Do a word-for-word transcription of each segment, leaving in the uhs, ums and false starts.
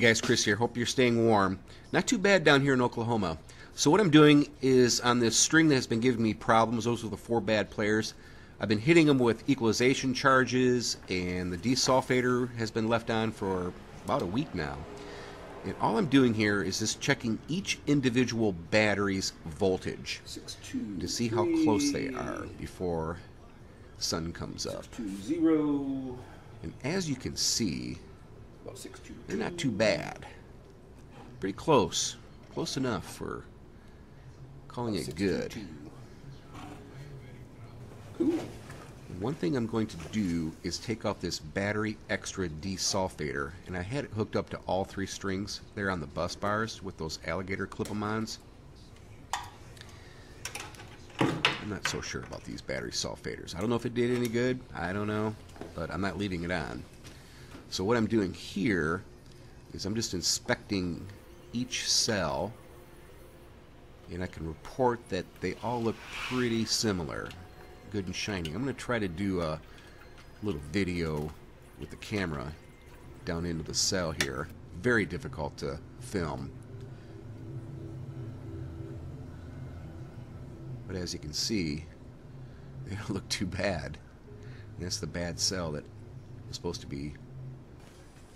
Hey guys, Chris here. Hope you're staying warm. Not too bad down here in Oklahoma. So what I'm doing is on this string that has been giving me problems, those are the four bad players, I've been hitting them with equalization charges, and the desulfator has been left on for about a week now. And all I'm doing here is just checking each individual battery's voltage Six, two, to see how three. close they are before the sun comes Six, up. Two, zero. And as you can see, they're not too bad. Pretty close. Close enough for calling it good. One thing I'm going to do is take off this battery extra desulfator, and I had it hooked up to all three strings there on the bus bars with those alligator clip-em-ons. I'm not so sure about these battery sulfators. I don't know if it did any good. I don't know, but I'm not leaving it on. So what I'm doing here is I'm just inspecting each cell, and I can report that they all look pretty similar, good and shiny. I'm going to try to do a little video with the camera down into the cell here. Very difficult to film. But as you can see, they don't look too bad. And that's the bad cell that was supposed to be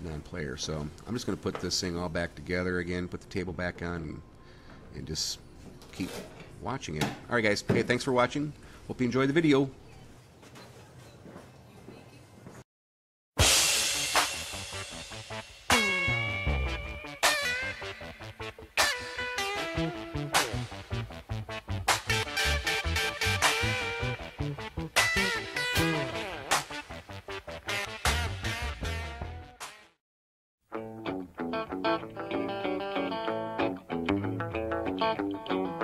non-player. So I'm just going to put this thing all back together again, put the table back on, and, and just keep watching it. Alright guys, hey, thanks for watching. Hope you enjoyed the video. Thank you.